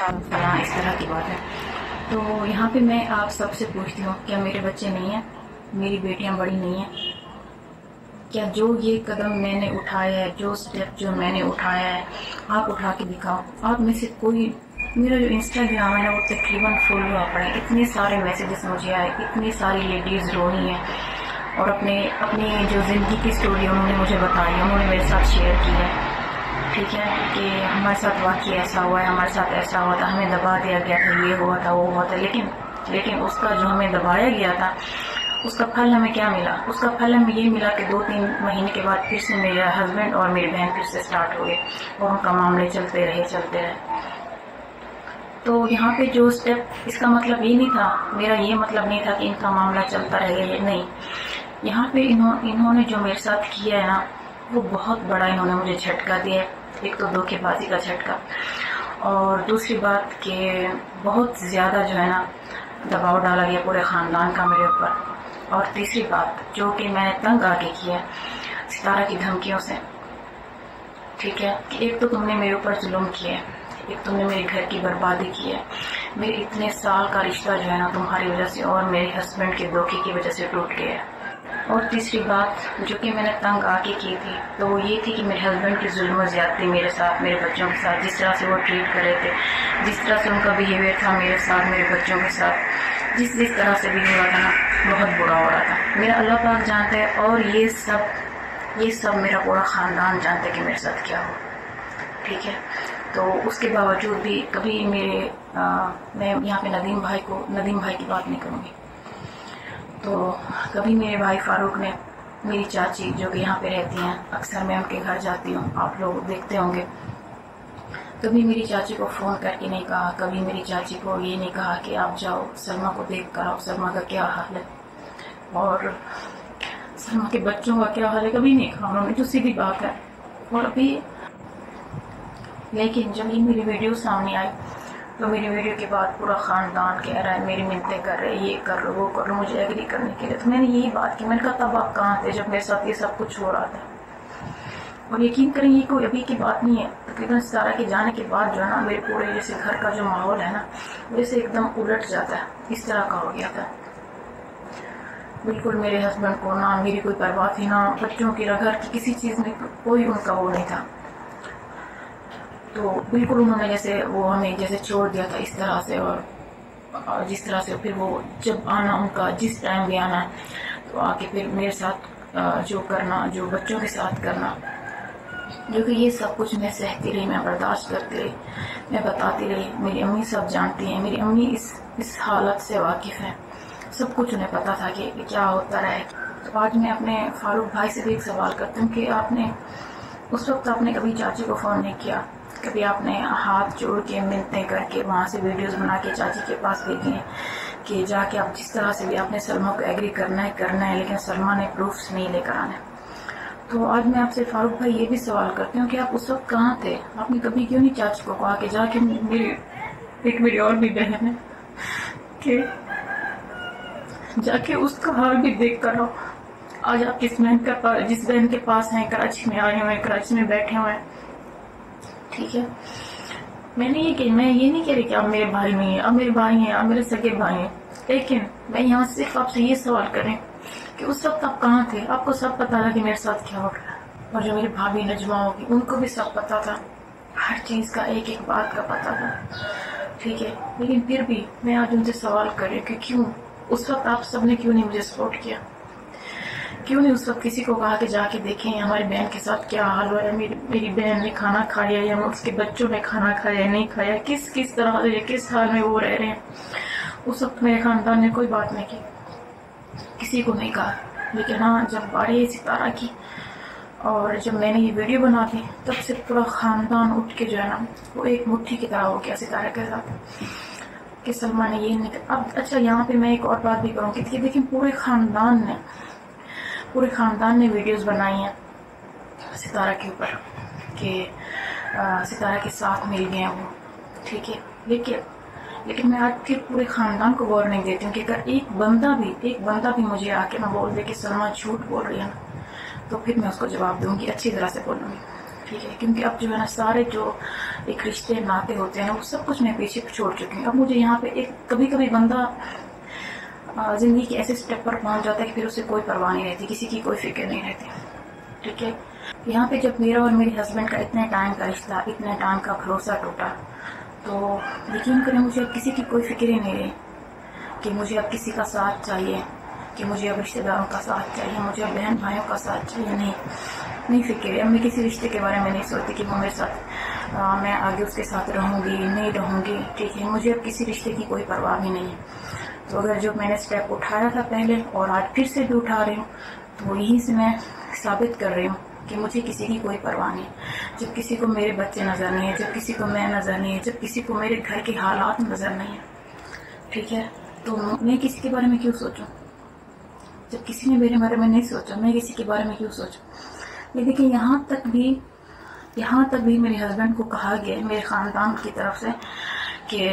फलाँ इस तरह की बात है। तो यहाँ पे मैं आप सबसे पूछती हूँ, क्या मेरे बच्चे नहीं हैं, मेरी बेटियाँ बड़ी नहीं हैं? क्या जो ये कदम मैंने उठाया है, जो स्टेप जो मैंने उठाया है, आप उठा के दिखाओ। आप में से कोई, मेरा जो इंस्टाग्राम है वो तकरीबन फुल हुआ पड़ा है, इतने सारे मैसेजेस मुझे आए, इतनी सारी लेडीज़ रोनी हैं और अपने अपनी जो ज़िंदगी की स्टोरी उन्होंने मुझे बताई, उन्होंने मेरे साथ शेयर की है। ठीक है कि हमारे साथ वाकई ऐसा हुआ है, हमारे साथ ऐसा हुआ था, हमें दबा दिया गया था, ये हुआ था, वो हुआ था, लेकिन उसका जो हमें दबाया गया था उसका फल हमें क्या मिला? उसका फल हमें ये मिला कि 2-3 महीने के बाद फिर से मेरे हस्बैंड और मेरी बहन फिर से स्टार्ट हो गए और उनका मामले चलते रहे। तो यहाँ पे जो स्टेप, इसका मतलब ये नहीं था, मेरा ये मतलब नहीं था कि इनका मामला चलता रहेगा, नहीं। यहाँ पे इन्होंने जो मेरे साथ किया है ना, वो बहुत बड़ा इन्होंने मुझे झटका दिया है। एक तो धोखेबाजी का झटका और दूसरी बात कि बहुत ज़्यादा जो है ना दबाव डाला गया पूरे ख़ानदान का मेरे ऊपर। और तीसरी बात जो कि मैंने तंग आगे किया, सितारा की धमकियों से। ठीक है कि एक तो तुमने मेरे ऊपर जुल्म किया है, एक तुमने मेरे घर की बर्बादी की है, मेरे इतने साल का रिश्ता जो है ना तुम्हारी वजह से और मेरे हस्बैंड के धोखे की वजह से टूट गया है। और तीसरी बात जो कि मैंने तंग आके की थी, तो वो ये थी कि मेरे हस्बैंड की जुल्म ज़्यादती मेरे साथ, मेरे बच्चों के साथ, जिस तरह से वो ट्रीट कर रहे थे, जिस तरह से उनका बिहेवियर था मेरे साथ, मेरे बच्चों के साथ, जिस तरह से भी हो रहा था ना, बहुत बुरा हो रहा था। मेरा अल्लाह पाक जानता है और ये सब मेरा पूरा ख़ानदान जानता है कि मेरे साथ क्या हो। ठीक है, तो उसके बावजूद भी कभी मैं यहाँ पे नदीम भाई की बात नहीं करूँगी। तो कभी मेरे भाई फ़ारूक ने, मेरी चाची जो कि यहाँ पे रहती हैं, अक्सर मैं उनके घर जाती हूँ, आप लोग देखते होंगे, कभी मेरी चाची को फ़ोन करके नहीं कहा, कभी मेरी चाची को ये नहीं कहा कि आप जाओ सलमा को देख कर आओ, सलमा का क्या हाल है और सलमा के बच्चों का क्या हाल है, कभी नहीं कहा उन्होंने, जो सीधी बात है। और अभी लेकिन जब ये मेरी वीडियो सामने आई तो मेरी वीडियो के बाद पूरा ख़ानदान कह रहा है, मेरी मिन्नतें कर रहे हैं, ये कर रहे, वो कर रहे, मुझे एग्री करने के लिए। तो मैंने यही बात की, मैंने कहा तब आप कहाँ थे जब मेरे साथ ये सब कुछ हो रहा था? और यकीन करें ये कोई अभी की बात नहीं है, तकरीबन सितारा के जाने के बाद जो है ना मेरे पूरे जैसे घर का जो माहौल है ना वैसे एकदम उलट जाता है, इस तरह का हो गया था। बिल्कुल मेरे हस्बैंड को ना मेरी कोई परवाह थी, ना बच्चों की, ना घर की किसी चीज़ में कोई उनका वो नहीं था। तो बिल्कुल उन्होंने जैसे वो हमें जैसे छोड़ दिया था इस तरह से, और जिस तरह से फिर वो जब आना उनका जिस टाइम भी आना तो आके फिर मेरे साथ जो करना, जो बच्चों के साथ करना, जो कि ये सब कुछ मैं सहती रही, मैं बर्दाश्त करती रही, मैं बताती रही। मेरी अम्मी सब जानती हैं, मेरी अम्मी इस हालत से वाकिफ़ हैं, सब कुछ उन्हें पता था कि क्या होता रहे। तो आज मैं अपने फारूक भाई से भी एक सवाल करती हूँ कि आपने उस वक्त आपने कभी चाची को फ़ोन नहीं किया, कभी आपने हाथ जोड़ के मिन्नतें करके वहाँ से वीडियोज़ बना के चाची के पास भेजी हैं कि जाके आप जिस तरह से भी आपने सलमा को एग्री करना है, लेकिन सलमा ने प्रूफ्स नहीं लेकर आना। तो आज मैं आपसे फारूक भाई ये भी सवाल करती हूँ कि आप उस वक्त कहाँ थे, आपने कभी क्यों नहीं चाची को कहा कि जाके मेरी और भी बहन है कि जाके उसका हाल भी देख कर आओ। आज आप जिस बहन के पास हैं, कराची में आए हुए हैं, कराची में बैठे हुए हैं। ठीक है, मैं ये नहीं कह रही कि आप मेरे भाई नहीं हैं, आप मेरे भाई हैं, आप मेरे सगे भाई हैं, लेकिन मैं यहाँ सिर्फ आपसे ये सवाल करें कि उस वक्त आप कहाँ थे? आपको सब पता था कि मेरे साथ क्या हो रहा है। और जो मेरी भाभी नजमा होगी उनको भी सब पता था, हर चीज़ का, एक एक बात का पता था। ठीक है, लेकिन फिर भी मैं आज उनसे सवाल कर रही हूँ कि क्यों उस वक्त आप सब ने क्यों नहीं मुझे सपोर्ट किया, क्यों नहीं उस वक्त किसी को कहा कि जाके देखें हमारी बहन के साथ क्या हाल हुआ है, मेरी बहन ने खाना खाया या उसके बच्चों ने खाना खाया या नहीं खाया, किस तरह से, किस हाल में वो रह रहे हैं। उस वक्त मेरे खानदान ने कोई बात नहीं की, किसी को नहीं कहा। लेकिन हाँ, जब बारिश सितारा की और जब मैंने ये वीडियो बना दी तब से पूरा ख़ानदान उठ के जो है ना वो एक मुट्ठी की तरह हो गया सितारा के साथ कि सलमा ने ये नहीं कर। अब अच्छा, यहाँ पे मैं एक और बात भी करूँगी कि देखिए पूरे ख़ानदान ने वीडियोस बनाई हैं सितारा के ऊपर कि सितारा के साथ मिल गए वो। ठीक है, लेकिन मैं आज फिर पूरे ख़ानदान को गौर नहीं देती हूँ कि अगर एक बंदा भी मुझे आके ना बोल दे कि सलमा झूठ बोल रही है ना, तो फिर मैं उसको जवाब दूँगी, अच्छी तरह से बोलूँगी। ठीक है, क्योंकि अब जो है ना सारे जो एक रिश्ते नाते होते हैं वो सब कुछ मैं पीछे छोड़ चुकी हूँ। अब मुझे यहाँ पे एक कभी कभी बंदा ज़िंदगी के ऐसे स्टेप पर पहुँच जाता है कि फिर उसे कोई परवाह नहीं रहती, किसी की कोई फिक्र नहीं रहती। ठीक है, यहाँ पे जब मेरा और मेरे हस्बैंड का इतने टाइम का रिश्ता, इतने टाइम का भरोसा टूटा, तो यकीन करें मुझे अब किसी की कोई फिक्र ही नहीं रही कि मुझे अब किसी का साथ चाहिए, कि मुझे अब रिश्तेदारों का साथ चाहिए, मुझे अब बहन भाइयों का साथ चाहिए। नहीं फिक्र है। अब मैं किसी रिश्ते के बारे में नहीं सोचती कि वो मेरे साथ मैं आगे उसके साथ रहूँगी नहीं रहूँगी। ठीक है, मुझे अब किसी रिश्ते की कोई परवाह भी नहीं है। तो अगर जो मैंने स्टेप उठाया था पहले और आज फिर से भी उठा रही हूँ, तो यहीं से मैं साबित कर रही हूँ कि मुझे किसी की कोई परवाह नहीं। जब किसी को मेरे बच्चे नज़र नहीं है, जब किसी को मैं नज़र नहीं है, जब किसी को मेरे घर के हालात नज़र नहीं है, ठीक है, तो मैं किसी के बारे में क्यों सोचूं? जब किसी ने मेरे बारे में नहीं सोचा, मैं किसी के बारे में क्यों सोचूं? ये देखिए, यहाँ तक भी मेरे हस्बैंड को कहा गया मेरे ख़ानदान की तरफ से कि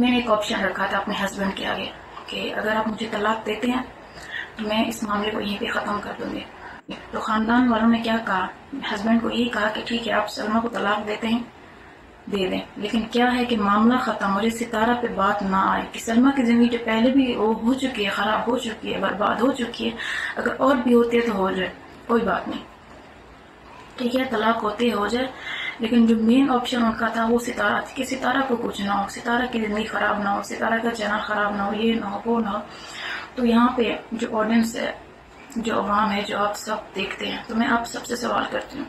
मैंने एक ऑप्शन रखा था अपने हस्बैंड के आगे कि अगर आप मुझे तलाक देते हैं तो मैं इस मामले को यहीं पर ख़त्म कर दूँगी। तो ख़ानदान वालों ने क्या कहा, हस्बैंड को यही कहा कि ठीक है, आप सलमा को तलाक देते हैं दे दें, लेकिन क्या है कि मामला ख़त्म, मुझे सितारा पे बात ना आए कि सलमा की ज़िंदगी जो पहले भी वो हो चुकी है, ख़राब हो चुकी है, बर्बाद हो चुकी है, अगर और भी होती है तो हो जाए, कोई बात नहीं, ठीक है, तलाक होते हो जाए। लेकिन जो मेन ऑप्शन उनका था वो सितारा थी कि सितारा को कुछ ना हो, सितारा की ज़िंदगी ख़राब ना हो, सितारा का चैनल ख़राब ना हो, ये ना हो वो ना हो। तो यहाँ पर जो ऑडियंस है, जो अवाम है, जो आप सब देखते हैं, तो मैं आप सबसे सवाल करती हूँ,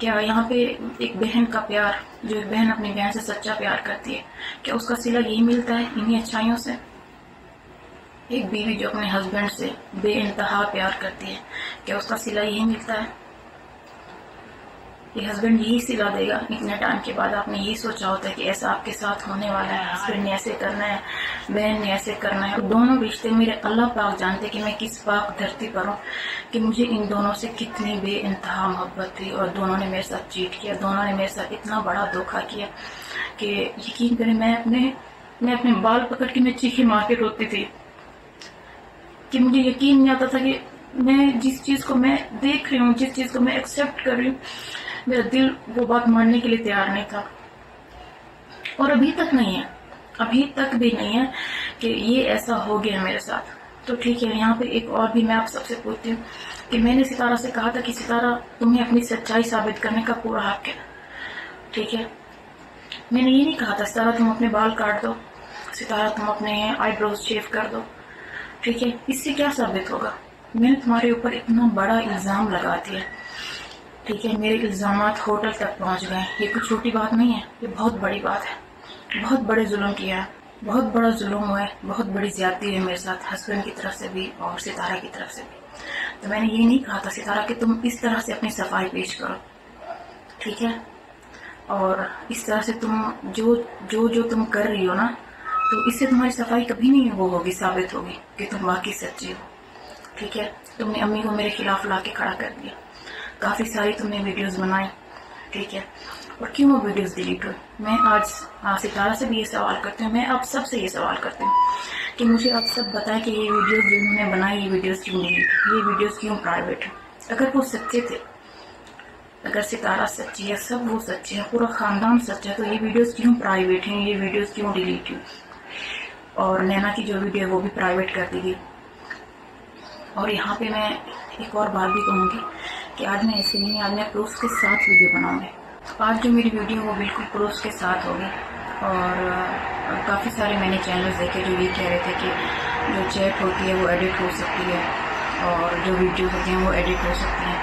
क्या यहाँ पे एक बहन का प्यार, जो एक बहन अपनी बहन से सच्चा प्यार करती है, क्या उसका सिला यही मिलता है इन्हीं अच्छाइयों से? एक बीवी जो अपने हस्बैंड से बेइंतहा प्यार करती है, क्या उसका सिला यही मिलता है? ये हस्बैंड यही सिला देगा? इतने टाइम के बाद आपने यही सोचा होता है कि ऐसा आपके साथ होने वाला है, हस्बैंड ने ऐसे करना है, बहन ने ऐसे करना है। दोनों रिश्ते मेरे अल्लाह पाक जानते कि मैं किस पाक धरती पर हूँ कि मुझे इन दोनों से कितनी बेइंतहा मोहब्बत थी और दोनों ने मेरे साथ चीट किया, दोनों ने मेरे साथ इतना बड़ा धोखा किया कि यकीन करें मैं अपने बाल पकड़ के मैं चीखे मार के रोती थी कि मुझे यकीन नहीं आता था कि मैं जिस चीज़ को मैं देख रही हूँ, जिस चीज़ को मैं एक्सेप्ट कर रही हूँ, मेरा दिल वो बात मानने के लिए तैयार नहीं था और अभी तक नहीं है, अभी तक भी नहीं है कि ये ऐसा हो गया मेरे साथ। तो ठीक है, यहाँ पे एक और भी मैं आप सबसे पूछती हूँ कि मैंने सितारा से कहा था कि सितारा तुम्हें अपनी सच्चाई साबित करने का पूरा हक है। ठीक है, मैंने ये नहीं कहा था सितारा तुम अपने बाल काट दो, सितारा तुम अपने आईब्रोज शेव कर दो। ठीक है, इससे क्या साबित होगा? मैंने तुम्हारे ऊपर इतना बड़ा इल्ज़ाम लगा दिया। ठीक है, मेरे इल्ज़ामात होटल तक पहुंच गए। ये कोई छोटी बात नहीं है, ये बहुत बड़ी बात है, बहुत बड़े जुल्म किया है, बहुत बड़ा जुल्म हुआ है, बहुत बड़ी ज़्यादती है मेरे साथ, हस्बैंड की तरफ से भी और सितारा की तरफ से भी। तो मैंने ये नहीं कहा था सितारा कि तुम इस तरह से अपनी सफाई पेश करो, ठीक है, और इस तरह से तुम जो तुम कर रही हो ना, तो इससे तुम्हारी सफाई कभी नहीं वो होगी, साबित होगी कि तुम वाकई सच्ची हो। ठीक है, तुमने अम्मी को मेरे खिलाफ ला के खड़ा कर दिया, काफ़ी सारी तुमने वीडियोस बनाई। ठीक है, और क्यों वो वीडियोस डिलीट हुई? मैं आज सितारा से भी ये सवाल करती हूँ, मैं आप सब से ये सवाल करती हूँ कि मुझे आप सब बताएं कि ये वीडियोस जो मैंने बनाई, ये वीडियोस क्यों डिलीट, ये वीडियोस क्यों प्राइवेट है? अगर वो सच्चे थे, अगर सितारा सच्ची है, सब वो सच्चे हैं, पूरा ख़ानदान सच्चा है, तो ये वीडियोज़ क्यों प्राइवेट हैं, ये वीडियोज़ क्यों डिलीट हुई? और नैना की जो वीडियो है वो भी प्राइवेट कर दी गई। और यहाँ पर मैं एक और बात भी कहूँगी कि आज मैं ऐसे नहीं, आज मैं प्रूफ के साथ वीडियो बनाऊंगी। आज जो मेरी वीडियो वो बिल्कुल प्रूफ के साथ होगी। और काफ़ी सारे मैंने चैनल्स देखे जो ये कह रहे थे कि जो चैट होती है वो एडिट हो सकती है और जो वीडियो होती हैं वो एडिट हो सकती हैं,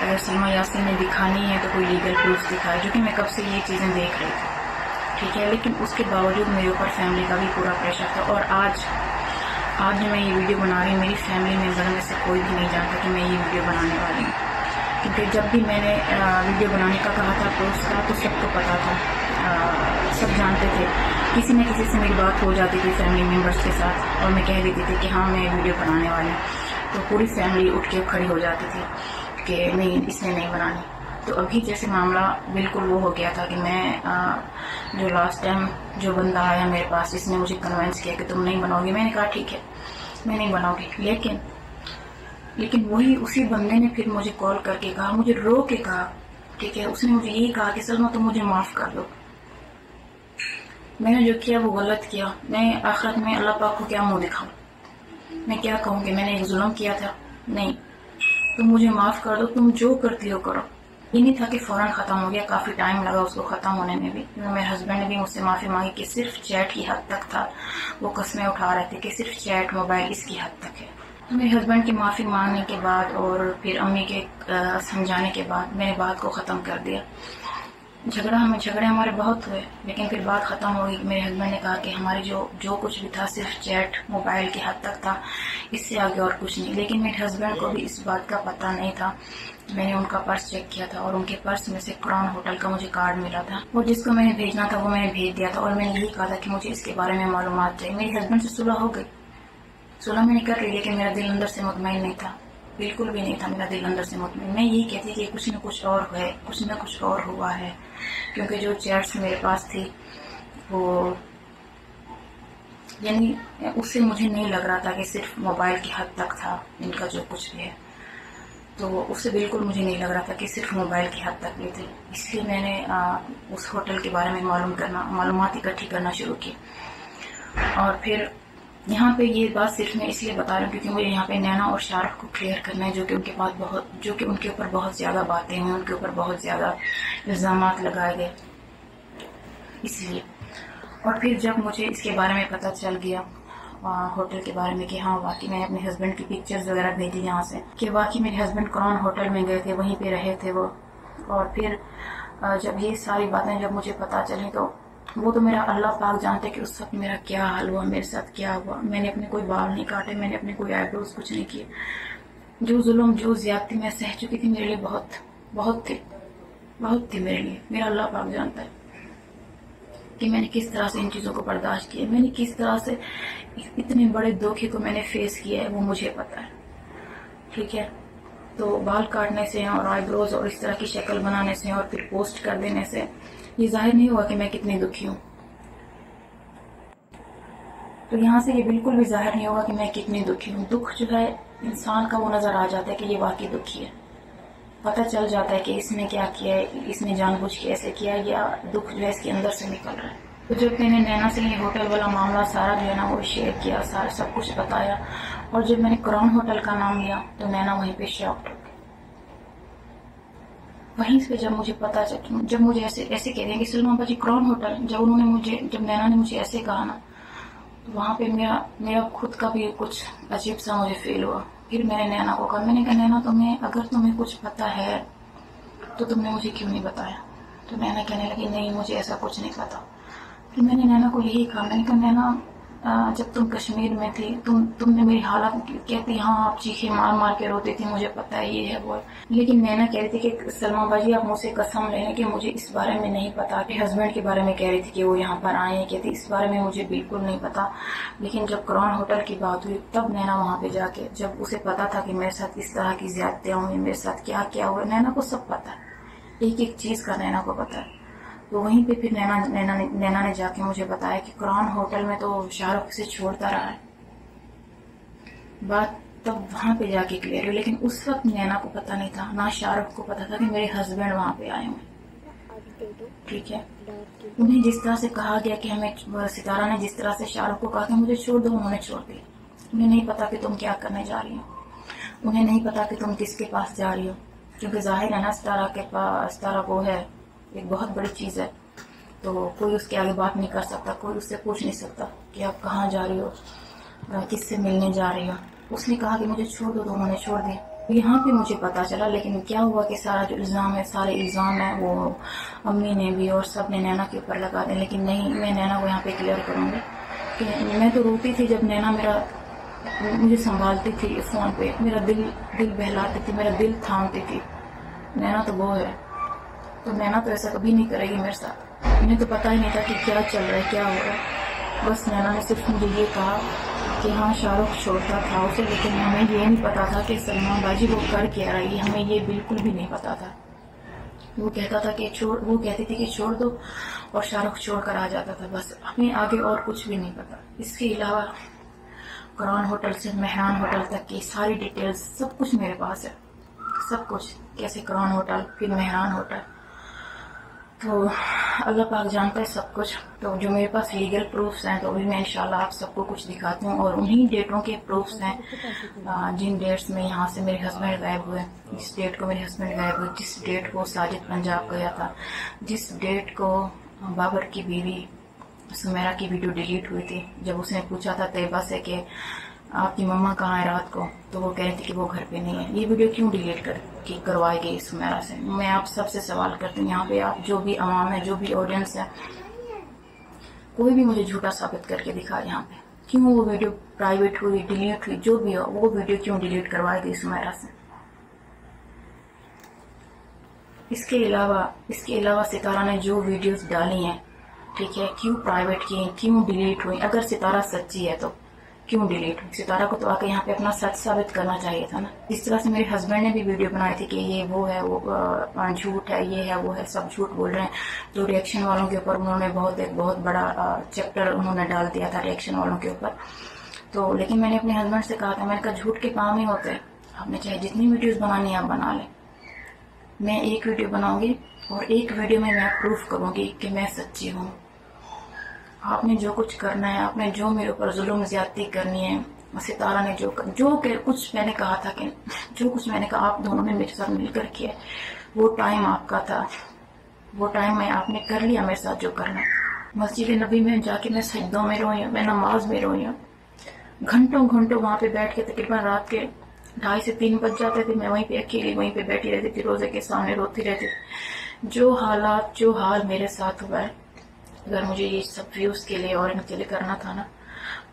अगर सलमा यासीन ने दिखानी है तो कोई लीगल प्रूफ दिखाए, जो कि मैं कब से ये चीज़ें देख रही थी। ठीक है, लेकिन उसके बावजूद मेरे ऊपर फैमिली का भी पूरा प्रेशर था और आज मैं ये वीडियो बना रही हूँ, मेरी फैमिली मेम्बर में से कोई भी नहीं जानता कि मैं ये वीडियो बनाने वाली हूँ। क्योंकि जब भी मैंने वीडियो बनाने का कहा था पोस्ट का, तो सबको पता था, सब जानते थे, किसी न किसी से मेरी बात हो जाती थी फैमिली मेम्बर्स के साथ और मैं कह देती थी कि हाँ मैं वीडियो बनाने वाली हूँ, तो पूरी फैमिली उठ के खड़ी हो जाती थी कि नहीं इसने नहीं बनानी। तो अभी जैसे मामला बिल्कुल वो हो गया था कि मैं जो लास्ट टाइम जो बंदा आया मेरे पास, इसने मुझे कन्वेंस किया कि तुम नहीं बनाओगी, मैंने कहा ठीक है मैं नहीं बनाऊँगी। लेकिन वही उसी बंदे ने फिर मुझे कॉल करके कहा, मुझे रो के कहा ठीक है, उसने मुझे यही कहा कि सलमा तुम मुझे माफ़ कर दो, मैंने जो किया वो गलत किया, मैं आखिरत में अल्लाह पाक को क्या मुँह दिखाऊँ, मैं क्या कहूँ कि मैंने एक जुल्म किया था। नहीं, तुम मुझे माफ़ कर दो, तुम जो करती हो करो। ये नहीं था कि फ़ौरन ख़त्म हो गया, काफ़ी टाइम लगा उसको ख़त्म होने में भी। मेरे हस्बैंड ने भी मुझसे माफ़ी मांगी कि सिर्फ चैट की हद तक था, वो कस्में उठा रहे थे कि सिर्फ चैट मोबाइल इसकी हद तक है। तो मेरे हस्बैंड की माफ़ी मांगने के बाद और फिर अम्मी के समझाने के बाद मैंने बात को ख़त्म कर दिया। झगड़े हमारे बहुत हुए, लेकिन फिर बात ख़त्म हो गई। मेरे हस्बैंड ने कहा कि हमारी जो कुछ भी था सिर्फ चैट मोबाइल की हद तक था, इससे आगे और कुछ नहीं। लेकिन मेरे हस्बैंड को भी इस बात का पता नहीं था। मैंने उनका पर्स चेक किया था और उनके पर्स में से क्राउन होटल का मुझे कार्ड मिला था, और जिसको मैंने भेजना था वो मैंने भेज दिया था। और मैंने यही कहा था कि मुझे इसके बारे में मालूमात चाहिए। मेरे हस्बैंड से सुलह हो गई, सुलह मैंने कर ली, लेकिन मेरा दिल अंदर से मुतमईन नहीं था, बिल्कुल भी नहीं था। मेरा दिल अंदर से मुतमईन, मैं यही कहती कि कुछ न कुछ और है, कुछ न कुछ और हुआ है, क्योंकि जो चैट्स मेरे पास थी वो यानी उससे मुझे नहीं लग रहा था कि सिर्फ मोबाइल की हद तक था इनका जो कुछ भी है। तो उससे बिल्कुल मुझे नहीं लग रहा था कि सिर्फ मोबाइल की हद तक ये थी। इसलिए मैंने उस होटल के बारे में मालूमात इकट्ठी करना शुरू की। और फिर यहाँ पे ये बात सिर्फ मैं इसलिए बता रही हूँ क्योंकि मुझे यहाँ पे नैना और शाहरुख को क्लियर करना है, जो कि उनके ऊपर बहुत ज़्यादा बातें हुई, उनके ऊपर बहुत ज़्यादा इल्ज़ाम लगाए गए। इसलिए और फिर जब मुझे इसके बारे में पता चल गया होटल के बारे में कि हाँ वाकई, मैंने अपने हस्बैंड की पिक्चर्स वगैरह भेजी यहाँ से कि वाकई मेरे हस्बैंड क्रॉन होटल में गए थे, वहीं पे रहे थे वो। और फिर जब ये सारी बातें जब मुझे पता चली तो वो तो मेरा अल्लाह पाक जानते कि उस वक्त मेरा क्या हाल हुआ, मेरे साथ क्या हुआ। मैंने अपने कोई बाल नहीं काटे, मैंने अपने कोई आईब्रोज कुछ नहीं किए। जो जुल्म जो ज़्यादती मैं सह चुकी थी मेरे लिए बहुत थी मेरे लिए, मेरा अल्लाह पाक जानता है कि मैंने किस तरह से इन चीज़ों को बर्दाश्त किया, मैंने किस तरह से इतने बड़े धोखे को मैंने फेस किया है, वो मुझे पता है। ठीक है, तो बाल काटने से और आईब्रोज और इस तरह की शक्ल बनाने से और फिर पोस्ट कर देने से ये जाहिर नहीं हुआ कि मैं कितनी दुखी हूँ। तो यहाँ से ये बिल्कुल भी जाहिर नहीं होगा कि मैं कितनी दुखी हूँ। दुख जो है इंसान का वो नज़र आ जाता है कि ये वाकई दुखी है, पता चल जाता है कि इसने क्या किया है, इसने जानबूझ के ऐसे किया है, या दुख जो है इसके अंदर से निकल रहा है। तो जब मैंने नैना से ये होटल वाला मामला सारा जो है ना वो शेयर किया, सारा सब कुछ बताया, और जब मैंने क्राउन होटल का नाम लिया तो नैना वहीं पे शॉक्ड हो गई। वहीं से जब मुझे पता चला, जब मुझे ऐसे कह दें कि सलमा बाजी क्राउन होटल, जब नैना ने मुझे ऐसे कहा ना, तो वहाँ पर मेरा खुद का भी कुछ अजीब सा मुझे फील हुआ। फिर मैंने नैना को कहा, मैंने कहा नैना अगर तुम्हें कुछ पता है तो तुमने मुझे क्यों नहीं बताया। तो नैना कहने लगी नहीं मुझे ऐसा कुछ नहीं पता। फिर मैंने नैना को यही कहा, मैंने कहा नैना जब तुम कश्मीर में थी तुमने मेरी हालत कहती हाँ आप चीखे मार मार के रोती थी, मुझे पता है ये है वो। लेकिन नैना कह रही थी कि सलमा बाजी आप मुझसे कसम ले लें कि मुझे इस बारे में नहीं पता। कि हस्बैंड के बारे में कह रही थी कि वो यहाँ पर आए हैं, कहती इस बारे में मुझे बिल्कुल नहीं पता। लेकिन जब क्राउन होटल की बात हुई तब नैना वहाँ पर जाके, जब उसे पता था कि मेरे साथ इस तरह की ज्यादतियाँ हुई, मेरे साथ क्या क्या हुआ, नैना को सब पता है, एक एक चीज़ का नैना को पता है। तो वहीं पे फिर नैना ने जाके मुझे बताया कि क्राउन होटल में तो शाहरुख से छोड़ता रहा है। बात तब वहाँ पे जाके क्लियर हुई, लेकिन उस वक्त नैना को पता नहीं था, ना शाहरुख को पता था कि मेरे हस्बैंड वहाँ पे आए हुए। ठीक है, उन्हें जिस तरह से कहा गया कि हमें, सितारा ने जिस तरह से शाहरुख को कहा कि मुझे छोड़ दो, उन्होंने छोड़ दिया। उन्हें नहीं पता कि तुम क्या करने जा रही हो, उन्हें नहीं पता कि तुम किसके पास जा रही हो, क्योंकि जाहिर है ना सितारा के पास, सितारा वो है एक बहुत बड़ी चीज़ है, तो कोई उसके आगे बात नहीं कर सकता, कोई उससे पूछ नहीं सकता कि आप कहाँ जा रही हो, किससे मिलने जा रही हो। उसने कहा कि मुझे छोड़ दो तो उन्होंने छोड़ दिया। यहाँ पे मुझे पता चला। लेकिन क्या हुआ कि सारा जो इल्ज़ाम है, सारे इल्ज़ाम है वो अम्मी ने भी और सब ने नैना के ऊपर लगा दिया। लेकिन नहीं, मैं नैना को यहाँ पर क्लियर करूँगी कि मैं तो रोती थी जब नैना मुझे संभालती थी फ़ोन पर, मेरा दिल बहलाती थी, मेरा दिल थामती थी। नैना तो वो है, तो नैना तो ऐसा कभी नहीं करेगी मेरे साथ। उन्हें तो पता ही नहीं था कि क्या चल रहा है, क्या हो रहा है। बस नैना ने सिर्फ मुझे ये कहा कि हाँ शाहरुख छोड़ता था उसे, लेकिन हमें ये नहीं पता था कि सलमा बाजी वो कर क्या रही, हमें ये बिल्कुल भी नहीं पता था। वो कहती थी कि छोड़ दो और शाहरुख छोड़ कर आ जाता था, बस हमें आगे और कुछ भी नहीं पता। इसके अलावा क्राउन होटल से मेहरान होटल तक की सारी डिटेल्स सब कुछ मेरे पास है, सब कुछ, कैसे क्रॉन होटल, फिर मेहरान होटल, तो अल्लाह पाक जानता है सब कुछ। तो जो मेरे पास लीगल प्रूफ्स हैं तो भी मैं इंशाल्लाह आप सबको कुछ दिखाती हूँ, और उन्हीं डेटों के प्रूफ्स हैं जिन डेट्स में यहाँ से मेरे हस्बैंड गायब हुए। जिस डेट को मेरे हस्बैंड गायब हुए, जिस डेट को साजिद पंजाब गया था, जिस डेट को बाबर की बीवी सुमेरा की वीडियो डिलीट हुई थी, जब उसने पूछा था तैयबा से कि आपकी मम्मा कहाँ है रात को, तो वो कह रही थी कि वो घर पे नहीं है। ये वीडियो क्यों डिलीट करवाई गई सुमेरा से? मैं आप सबसे सवाल करती हूँ, यहाँ पे आप जो भी अवाम है, जो भी ऑडियंस है, कोई भी मुझे झूठा साबित करके दिखा यहाँ पे। क्यों वो वीडियो प्राइवेट हुई, डिलीट हुई, जो भी हो, वो वीडियो क्यों डिलीट करवाई गई सुमेरा से? इसके अलावा सितारा ने जो वीडियोस डाली हैं, ठीक है, क्यों प्राइवेट की, क्यों डिलीट हुई? अगर सितारा सच्ची है तो क्यों डिलीट हुई? सितारा को तो आके यहाँ पे अपना सच साबित करना चाहिए था ना। इस तरह से मेरे हस्बैंड ने भी वीडियो बनाई थी कि ये वो है, वो झूठ है, ये है, वो है, सब झूठ बोल रहे हैं। तो रिएक्शन वालों के ऊपर उन्होंने बहुत बड़ा चैप्टर उन्होंने डाल दिया था रिएक्शन वालों के ऊपर। तो लेकिन मैंने अपने हस्बैंड से कहा था, मैंने कहा झूठ के काम ही होते, आपने चाहे जितनी वीडियोज़ बनानी है आप बना लें, मैं एक वीडियो बनाऊंगी और एक वीडियो में मैं प्रूफ करूंगी कि मैं सच्ची हूँ। आपने जो कुछ करना है, आपने जो मेरे ऊपर जुल्म ज्यादती करनी है, सितारा ने जो कुछ मैंने कहा था कि जो कुछ मैंने कहा आप दोनों ने मेरे साथ मिलकर किया, वो टाइम आपका था, वो टाइम में आपने कर लिया मेरे साथ जो करना। मस्जिद नबी में जाके मैं सजदों में रोई हूँ, मैं नमाज में रोई हूँ, घंटों वहाँ पे बैठ के तकरीबन रात के 2:30 से 3 बज जाते थे, मैं वहीं पे अकेली वहीं पे बैठी रहती थी, रोजे के सामने रोती रहती थी। जो हालात, जो हाल मेरे साथ हुआ है, अगर मुझे ये सब व्यूज के लिए और इनके लिए करना था ना,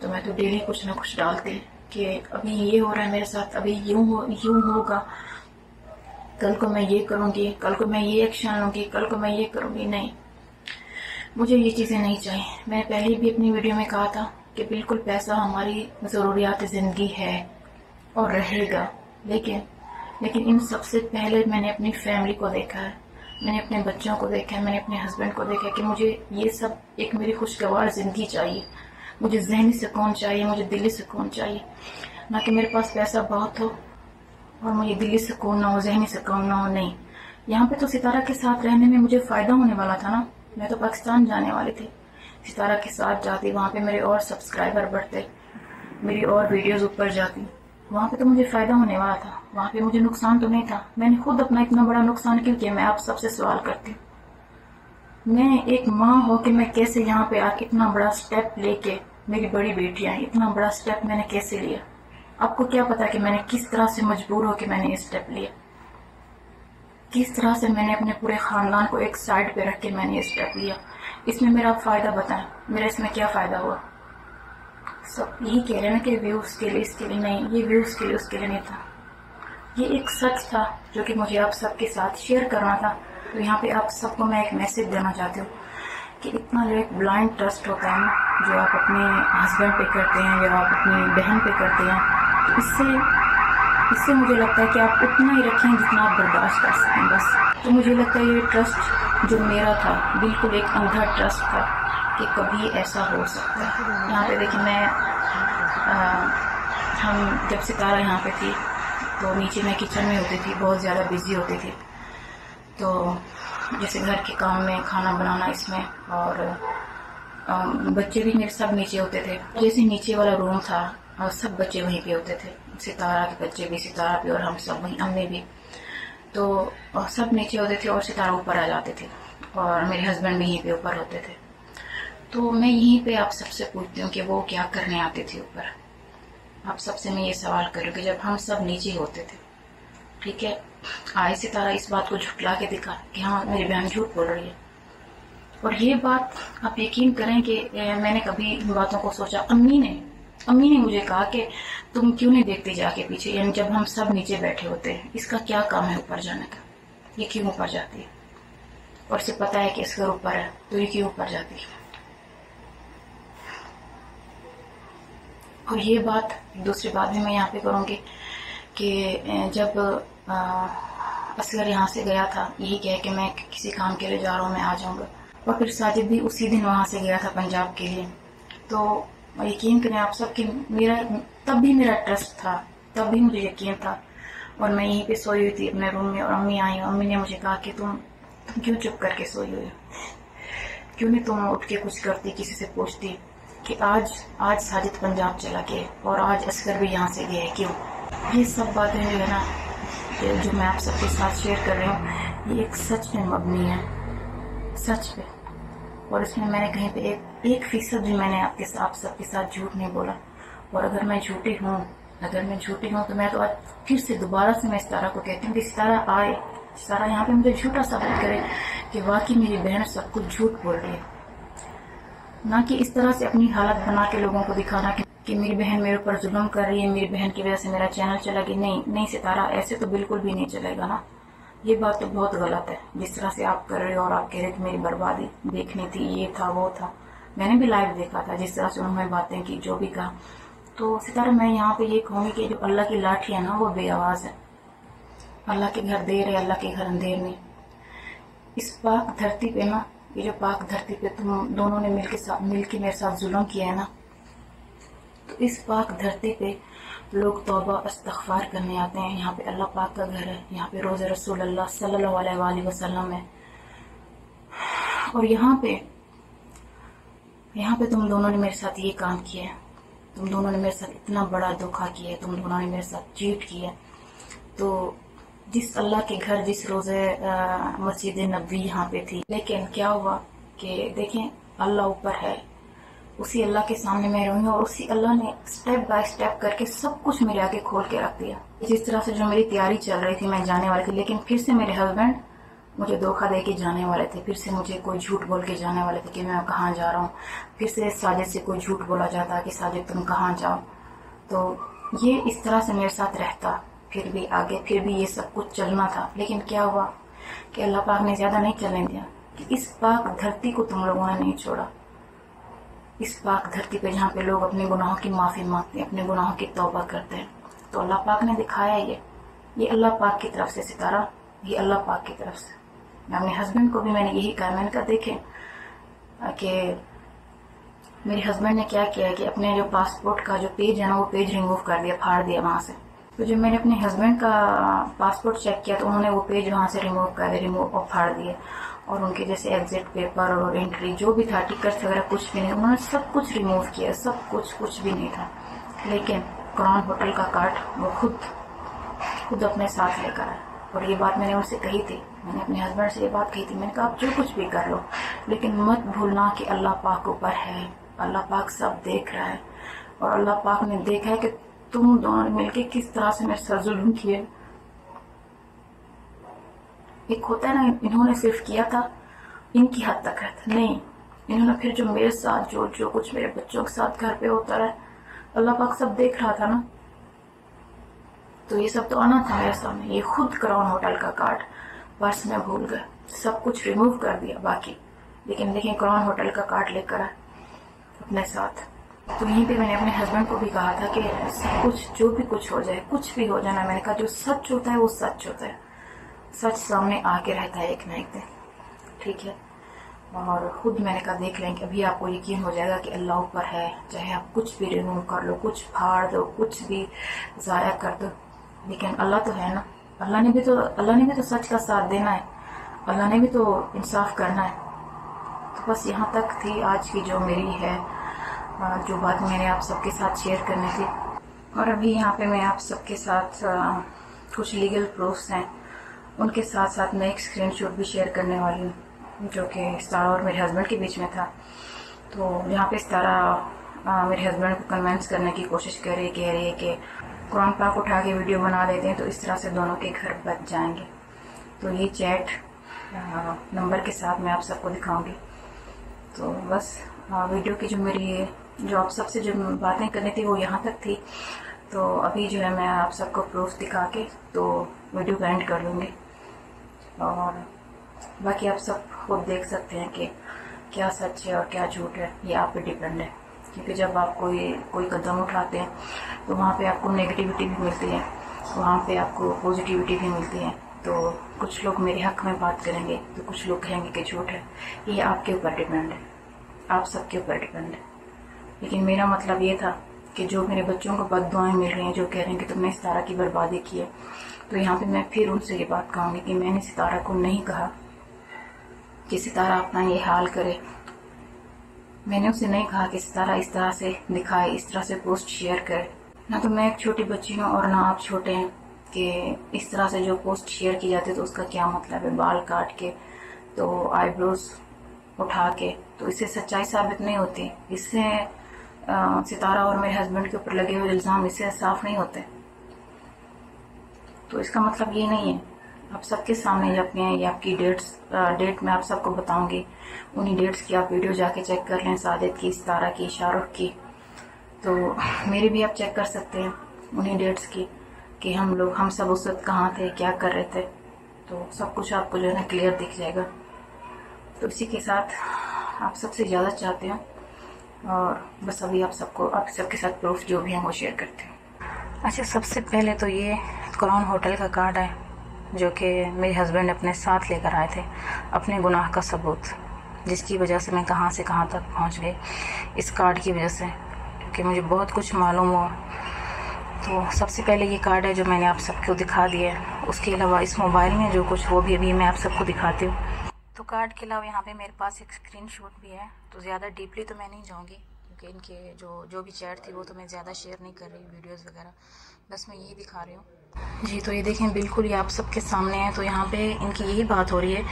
तो मैं तो डेली कुछ ना कुछ डालती कि अभी ये हो रहा है मेरे साथ, अभी यूं होगा, कल को मैं ये करूँगी, कल को मैं ये एक्शन लूँगी, कल को मैं ये करूँगी। नहीं, मुझे ये चीज़ें नहीं चाहिए। मैंने पहले भी अपनी वीडियो में कहा था कि बिल्कुल पैसा हमारी ज़रूरियात ज़िंदगी है और रहेगा, लेकिन इन सबसे पहले मैंने अपनी फैमिली को देखा है, मैंने अपने बच्चों को देखा है, मैंने अपने हस्बैंड को देखा है कि मुझे ये सब, एक मेरी खुशगवार ज़िंदगी चाहिए, मुझे जहनी सुकून चाहिए, मुझे दिली सुकून चाहिए, ना कि मेरे पास पैसा बहुत हो और मुझे दिली सुकून ना हो, जहनी सुकून ना हो। नहीं, यहाँ पर तो सितारा के साथ रहने में मुझे फ़ायदा होने वाला था ना, मैं तो पाकिस्तान जाने वाली थी। सितारा के साथ जाती, वहाँ पर मेरे और सब्सक्राइबर बढ़ते, मेरी और वीडियोज़ ऊपर जाती, वहाँ पे तो मुझे फ़ायदा होने वाला था, वहाँ पे मुझे नुकसान तो नहीं था। मैंने खुद अपना इतना बड़ा नुकसान क्यों किया? मैं आप सबसे सवाल करती हूँ। मैं एक माँ हो कि मैं कैसे यहाँ पे आके इतना बड़ा स्टेप लेके, मेरी बड़ी बेटियाँ, इतना बड़ा स्टेप मैंने कैसे लिया? आपको क्या पता कि मैंने किस तरह से मजबूर होकर मैंने ये स्टेप लिया, किस तरह से मैंने अपने पूरे ख़ानदान को एक साइड पर रख के मैंने ये स्टेप लिया। इसमें मेरा फ़ायदा बताएं, मेरा इसमें क्या फ़ायदा हुआ? सब यही कह रहे हैं कि व्यूज़ के लिए, इसके लिए नहीं, ये व्यूज़ के लिए, उसके लिए नहीं था, ये एक सच था जो कि मुझे आप सबके साथ शेयर करना था। तो यहाँ पे आप सबको मैं एक मैसेज देना चाहती हूँ कि इतना जो एक ब्लाइंड ट्रस्ट होता है ना, जो आप अपने हस्बैंड पे करते हैं या आप अपनी बहन पे करते हैं, तो इससे मुझे लगता है कि आप उतना ही रखें जितना आप बर्दाश्त कर सकें बस। तो मुझे लगता है ये ट्रस्ट जो मेरा था, बिल्कुल एक अंधा ट्रस्ट था कि कभी ऐसा हो सकता है। यहाँ पे देखिए, मैं हम जब सितारा यहाँ पे थी तो नीचे मैं किचन में होती थी, बहुत ज़्यादा बिजी होती थी, तो जैसे घर के काम में, खाना बनाना, इसमें, और बच्चे भी मेरे सब नीचे होते थे। जैसे नीचे वाला रूम था और सब बच्चे वहीं पे होते थे, सितारा के बच्चे भी, सितारा भी, और हम सब वहीं, अम्मी भी, तो सब नीचे होते थे और सितारा ऊपर आ जाते थे, और मेरे हस्बैंड भी यहीं पे ऊपर होते थे। तो मैं यहीं पे आप सबसे पूछती हूँ कि वो क्या करने आते थे ऊपर? आप सबसे मैं ये सवाल करूँगी, जब हम सब नीचे होते थे, ठीक है, आए सितारा इस बात को झुटला के दिखा कि हाँ मेरी बहन झूठ बोल रही है। और ये बात आप यकीन करें कि मैंने कभी इन बातों को सोचा, अम्मी ने मुझे कहा कि तुम क्यों नहीं देखते जाके पीछे, यानी जब हम सब नीचे बैठे होते हैं, इसका क्या काम है ऊपर जाने का, ये क्यों ऊपर जाती है? और इसे पता है कि इसका ऊपर है तो ये क्यों ऊपर जाती है? और ये बात, दूसरी बात भी मैं यहाँ पे करूँगी कि जब असगर यहाँ से गया था, यही कह कि मैं किसी काम के लिए जा रहा हूँ, मैं आ जाऊँगा, और फिर साजिद भी उसी दिन वहाँ से गया था पंजाब के लिए। तो यकीन करें आप सब कि मेरा तब भी, मेरा ट्रस्ट था, तब भी मुझे यकीन था, और मैं यहीं पे सोई हुई थी अपने रूम में, और अम्मी आई। अम्मी ने मुझे कहा कि तुम क्यों चुप करके सोई हुई, क्यों नहीं तुम उठ के कुछ करती, किसी से पूछती कि आज साजिद पंजाब चला गया और आज असगर भी यहाँ से गया, क्यों? ये सब बातें जो है ना, जो मैं आप सबके साथ शेयर कर रही हूँ, ये एक सच पे मबनी है, सच पे। और इसमें मैंने कहीं पे एक फीसद भी मैंने आपके आप सबके साथ झूठ नहीं बोला। और अगर मैं झूठी हूँ तो मैं तो आज फिर से दोबारा से मैं सितारा को कहती हूँ कि सितारा आए, सितारा यहाँ पे मुझे झूठा साबित करे कि वाकई मेरी बहन सब कुछ झूठ बोल रही है, ना कि इस तरह से अपनी हालत बना के लोगों को दिखाना कि मेरी बहन मेरे ऊपर जुल्म कर रही है, मेरी बहन की वजह से मेरा चैनल चला गया। नहीं सितारा, ऐसे तो बिल्कुल भी नहीं चलेगा ना। ये बात तो बहुत गलत है जिस तरह से आप कर रहे हो, और आप कह रहे थे मेरी बर्बादी देखनी थी, ये था वो था। मैंने भी लाइव देखा था जिस तरह से उन्होंने बातें की, जो भी कहा। तो सितारा मैं यहाँ पे ये कहूँगी कि जो अल्लाह की लाठी है ना वो बेआवाज़ है। अल्लाह के घर देर है, अल्लाह के घर अंधेर नहीं। इस पाक धरती पे ना, ये जो पाक धरती पे तुम दोनों ने मिल के मेरे साथ जुल्म किया है ना, तो इस पाक धरती पे लोग तौबा इस्तग़फ़ार करने आते हैं। यहाँ पे अल्लाह पाक का घर है, यहाँ पे रोज़े रसूल अल्लाह सल्लल्लाहु अलैहि वसल्लम है, और यहाँ पे तुम दोनों ने मेरे साथ ये काम किया है। तुम दोनों ने मेरे साथ इतना बड़ा धोखा किया है, तुम दोनों ने मेरे साथ चीट किया। तो जिस अल्लाह के घर, जिस रोज़े मस्जिद नबी यहाँ पे थी, लेकिन क्या हुआ कि देखें अल्लाह ऊपर है, उसी अल्लाह के सामने मैं रोई हूँ, और उसी अल्लाह ने स्टेप बाय स्टेप करके सब कुछ मेरे आगे खोल के रख दिया। जिस तरह से जो मेरी तैयारी चल रही थी, मैं जाने वाली थी, लेकिन फिर से मेरे हस्बैंड मुझे धोखा दे के जाने वाले थे, फिर से मुझे कोई झूठ बोल के जाने वाले थे कि मैं कहाँ जा रहा हूँ, फिर से साजिद से कोई झूठ बोला जाता कि साजिद तुम कहाँ जाओ। तो ये इस तरह से मेरे साथ रहता, फिर भी आगे फिर भी ये सब कुछ चलना था। लेकिन क्या हुआ कि अल्लाह पाक ने ज़्यादा नहीं चलने दिया कि इस पाक धरती को तुम लोगों ने नहीं छोड़ा। इस पाक धरती पे जहाँ पे लोग अपने गुनाहों की माफ़ी मांगते हैं, अपने गुनाहों की तौबा करते हैं, तो अल्लाह पाक ने दिखाया ये अल्लाह पाक की तरफ से सितारा, ये अल्लाह पाक की तरफ से। मैं अपने हस्बैंड को भी मैंने यही कहा, मैंने कहा देखें कि मेरे हस्बैंड ने क्या किया कि अपने जो पासपोर्ट का जो पेज है ना, वो पेज रिमूव कर दिया, फाड़ दिया वहाँ से। तो जब मैंने अपने हस्बैंड का पासपोर्ट चेक किया तो उन्होंने वो पेज वहाँ से रिमूव और फाड़ दिए, और उनके जैसे एग्जिट पेपर और एंट्री जो भी था, टिकट्स वगैरह कुछ भी नहीं, उन्होंने सब कुछ रिमूव किया, सब कुछ भी नहीं था। लेकिन क्राउन होटल का कार्ड वो खुद अपने साथ लेकर आए, और ये बात मैंने उनसे कही थी, मैंने अपने हस्बैंड से ये बात कही थी। मैंने कहा आप जो कुछ भी कर लो, लेकिन मत भूलना कि अल्लाह पाक ऊपर है, अल्लाह पाक सब देख रहा है, और अल्लाह पाक ने देखा है कि तुम दोनों मिलके किस तरह से मेरे साथ जुल्म किए। एक होता है ना, इन्होंने सिर्फ किया था, इनकी हद तक है था, नहीं इन्होंने फिर जो मेरे साथ जो कुछ मेरे बच्चों के साथ घर पे होता रहा, अल्लाह पाक सब देख रहा था ना। तो ये सब तो आना था मेरे सामने। ये खुद क्राउन होटल का कार्ड पर्स में भूल गए, सब कुछ रिमूव कर दिया बाकी, लेकिन देखिए क्राउन होटल का कार्ड लेकर आए अपने साथ। तो यहीं पे मैंने अपने हस्बैंड को भी कहा था कि कुछ जो भी कुछ हो जाए, कुछ भी हो जाना, मैंने कहा जो सच होता है वो सच होता है, सच सामने आके रहता है एक ना एक दिन, ठीक है। और ख़ुद मैंने कहा देख लेंगे, अभी आपको यकीन हो जाएगा कि अल्लाह ऊपर है, चाहे आप कुछ भी रिमूव कर लो, कुछ फाड़ दो, कुछ भी ज़ाया कर दो, लेकिन अल्लाह तो है ना, अल्लाह ने भी तो सच का साथ देना है, अल्लाह ने भी तो इंसाफ करना है। तो बस यहाँ तक थी आज की जो मेरी है, जो बात मैंने आप सबके साथ शेयर करनी थी। और अभी यहाँ पे मैं आप सबके साथ कुछ लीगल प्रूफ्स हैं, उनके साथ साथ मैं एक स्क्रीनशॉट भी शेयर करने वाली हूँ, जो कि सितारा और मेरे हस्बैंड के बीच में था। तो यहाँ पे सितारा मेरे हस्बैंड को कन्विंस करने की कोशिश कर रही है, कह रही है कि कुरान पाक उठा के वीडियो बना लेते हैं तो इस तरह से दोनों के घर बच जाएंगे। तो ये चैट नंबर के साथ मैं आप सबको दिखाऊँगी। तो बस वीडियो की जो मेरी जो आप सबसे जो बातें करनी थी वो यहाँ तक थी। तो अभी जो है मैं आप सबको प्रूफ दिखा के तो वीडियो को एंड कर लूँगी, और बाकी आप सब खुद देख सकते हैं कि क्या सच है और क्या झूठ है, ये आप पे डिपेंड है। क्योंकि जब आप कोई कदम उठाते हैं तो वहाँ पे आपको नेगेटिविटी भी मिलती है, वहाँ पे आपको पॉजिटिविटी भी मिलती है। तो कुछ लोग मेरे हक़ में बात करेंगे, तो कुछ लोग कहेंगे कि झूठ है, ये आपके ऊपर डिपेंड है, आप सबके ऊपर डिपेंड है। लेकिन मेरा मतलब ये था कि जो मेरे बच्चों को बददुआएं मिल रही हैं, जो कह रहे हैं कि तुमने सितारा की बर्बादी की है, तो यहाँ पे मैं फिर उनसे ये बात कहूँगी कि मैंने सितारा को नहीं कहा कि सितारा अपना ये हाल करे। मैंने उसे नहीं कहा कि सितारा इस तरह से दिखाए, इस तरह से पोस्ट शेयर करे। ना तो मैं एक छोटी बच्ची हूँ और ना आप छोटे हैं कि इस तरह से जो पोस्ट शेयर की जाती है तो उसका क्या मतलब है। बाल काट के, तो आईब्रोज उठा के, तो इससे सच्चाई साबित नहीं होती। इससे सितारा और मेरे हस्बैंड के ऊपर लगे हुए इल्ज़ाम इससे साफ नहीं होते। तो इसका मतलब ये नहीं है, आप सबके सामने जब ये आपकी डेट में आप सबको बताऊंगी। उन्हीं डेट्स की आप वीडियो जाके चेक कर लें, साजिद की, सितारा की, शाहरुख की, तो मेरी भी आप चेक कर सकते हैं उन्हीं डेट्स की कि हम सब उस वक्त कहाँ थे, क्या कर रहे थे। तो सब कुछ आपको जो है ना क्लियर दिख जाएगा। तो इसी के साथ आप सबसे ज़्यादा चाहते हैं और बस अभी आप सबके साथ प्रूफ जो भी हैं वो शेयर करते हैं। अच्छा, सबसे पहले तो ये क्राउन होटल का कार्ड है जो कि मेरे हस्बैंड अपने साथ लेकर आए थे, अपने गुनाह का सबूत, जिसकी वजह से मैं कहाँ से कहाँ तक पहुँच गई इस कार्ड की वजह से, क्योंकि मुझे बहुत कुछ मालूम हुआ। तो सबसे पहले ये कार्ड है जो मैंने आप सबको दिखा दिया है। उसके अलावा इस मोबाइल में जो कुछ वो भी अभी मैं आप सबको दिखाती हूँ। तो कार्ड के अलावा यहाँ पे मेरे पास एक स्क्रीनशॉट भी है। तो ज़्यादा डीपली तो मैं नहीं जाऊँगी क्योंकि इनके जो भी चैट थी वो तो मैं ज़्यादा शेयर नहीं कर रही, वीडियोस वगैरह, बस मैं यही दिखा रही हूँ जी। तो ये देखें, बिल्कुल ये आप सबके सामने है। तो यहाँ पे इनकी यही बात हो रही है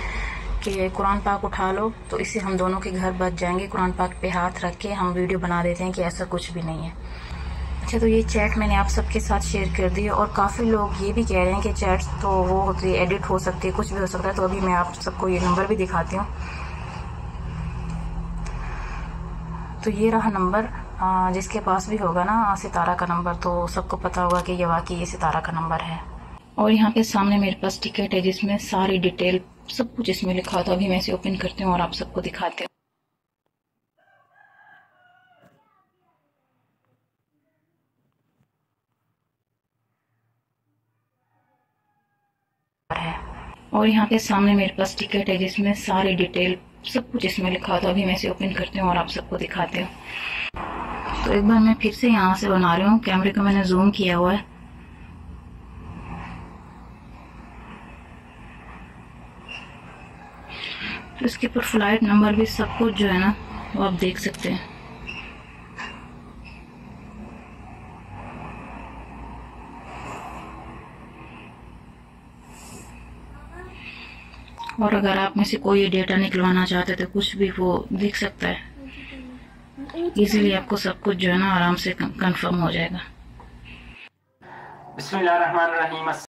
कि कुरान पाक उठा लो तो इससे हम दोनों के घर बच जाएंगे। कुरान पाक पे हाथ रख के हम वीडियो बना देते हैं कि ऐसा कुछ भी नहीं है। अच्छा, तो ये चैट मैंने आप सबके साथ शेयर कर दी है और काफ़ी लोग ये भी कह रहे हैं कि चैट तो वो होती है, एडिट हो सकती है, कुछ भी हो सकता है। तो अभी मैं आप सबको ये नंबर भी दिखाती हूँ। तो ये रहा नंबर, जिसके पास भी होगा ना सितारा का नंबर तो सबको पता होगा कि ये वाकई ये सितारा का नंबर है। और यहाँ पे सामने मेरे पास टिकट है जिसमें सारी डिटेल सब कुछ इसमें लिखा होता है। अभी मैं इसे ओपन करती हूँ और आप सबको दिखाते हैं। और यहाँ पे सामने मेरे पास टिकट है जिसमें सारी डिटेल सब कुछ इसमें लिखा होता है। अभी मैं इसे ओपन करती हूँ और आप सबको दिखाते हैं। तो एक बार मैं फिर से यहाँ से बना रही हूँ, कैमरे को मैंने जूम किया हुआ है। तो इसके ऊपर फ्लाइट नंबर भी सब कुछ जो है ना वो आप देख सकते हैं। और अगर आप में से कोई डेटा निकलवाना चाहते तो कुछ भी वो देख सकता है, इजीली आपको सब कुछ जो है ना आराम से कंफर्म हो जाएगा। बिस्मिल्लाह रहमान रहीम।